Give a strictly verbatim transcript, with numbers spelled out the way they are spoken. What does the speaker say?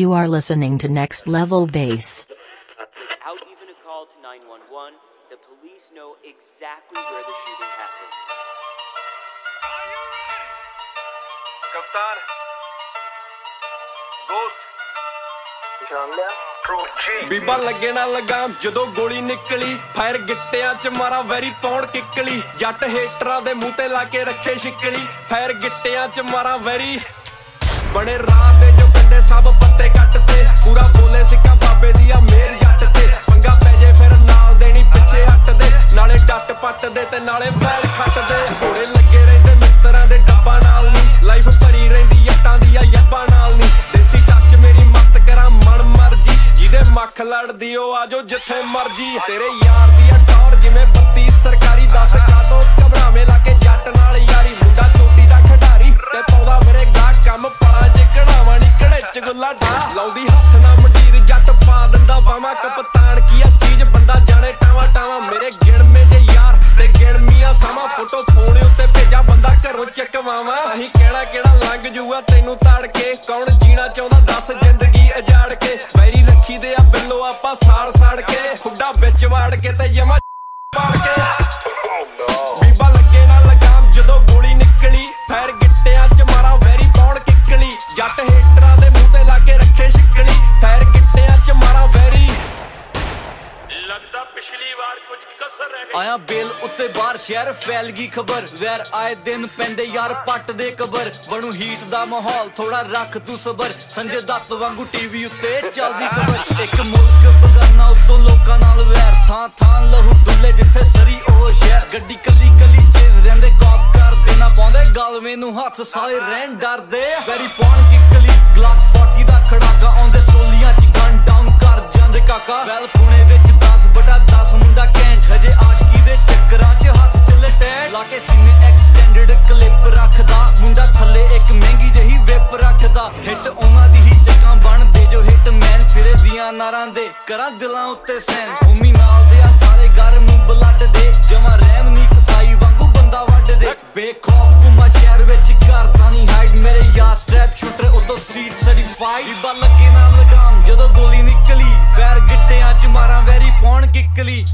You are listening to Next Level Bass. Without even a call to nine one one, the police know exactly where the shooting happened. Are you ready? Captain. Ghost. Biba लगे ना लगाम जदों गोली निकली fire गिट्टिया च मारा very पौड़ किकली जट हेटरा दे मुंह ते लाके रखे शिकली फायर गिट्टिया च मारा वेरी बड़े राह दे जो कंडे सब पत्ते कटते पूरा बोले सिक्का बाबे दिया मेर जट ते पंगा पैजे फिर नाल देनी पिछे हट दे नाले डट पट दे ते नाले बैल खट दे घोड़े लगे रहंदे मित्तरां दे डब्बा नाल नी लाइफ भरी रहंदी यट्टां दी यब्बा नाल नी देसी टच मेरी मत करा मन मर्जी जिदे मख लड़दी ओ आजो जिथे मर्जी तेरे यार दी टौर जिवें बत्ती सरकारी दस कादों घबरावे लाके जट नाल यारी मुंडा चोटी दा खिडारी ते पौदा मेरे गा कम पा जे कढ़ावा नी कड़े च गुला डा लाउंदी हत्थ ना मडीर जट पा दंदा बावा कप्तान कीया चीज बंदा जाने टावा टावा मेरे गिणमे जे यार ते गिणमियां सामा फोटो फोन उत्ते भेजा बंदा घरों चकवावा अहीं कहना केड़ा लंघ जूआ तैनू तड़के कौन जीना चाहुंदा दस जिंदगी अजाड़ के बिलो आपा साड़ साड़ के खुडा बिच वाड़ के ते यमा पाड़ के बीबा लगे ना लगाम जदों गोली निकली फायर गिट्टियां च मारा वेरी पौड़ किकली जट हेटरा दे मुंह ते लाके रखे शिकली फायर गिट्टियां च मारा वेरी लगदा पिछली बार कुछ कसर रह गई आया बेल उत्ते बाहर शहर फैल गई खबर वैर आए दिन पैंदे यार पट दे कबर बनू हीट दा माहौल थोड़ा रख तू सबर संजय दत्त वांगू टीवी उत्ते चलदी खबर एक मुल्क बगाना उत्तों लोकां नाल वैर थां थां लहू डुले जिथे सरी ओ शहर गड्डी कली कली चेज रहंदे कॉप कर देना पौंदे गल मैनू हथ सारे रहन डरदे वेरी पौन किकली ग्लॉक चालीस दा खड़ाका आंदे सोलियां च गन डाउन कर जांदे काका वैल पुणे विच बड़ा दस मुंडा कैंट हजे आशकी दे चक्करां च हाथ चले टैट लाके सीने एक्सटेंडेड क्लिप रखदा मुंडा थले एक महंगी जही विप रखदा हिट उन्हां दी ही जक्कां बन दे जो हिट मैन सिरे दियां नारां दे करां दिलां उत्ते सैन उम्मी नाल दे आ सारे घर मुंह बलट दे जमा रहम नी कसाई वांगू बंदा वड दे बेखौफ घुमा शहर विच करदा नी हाइड मेरे यार स्ट्रैप शूटर उतो सीट सर्टिफाइड बीबा लगे ना लगाम जदों गोली निकली ਫੈਰ ਗਿੱਟਿਆਂ ਚ ਮਾਰਾਂ ਵੈਰੀ ਪੌਣ ਕਿਕਲੀ।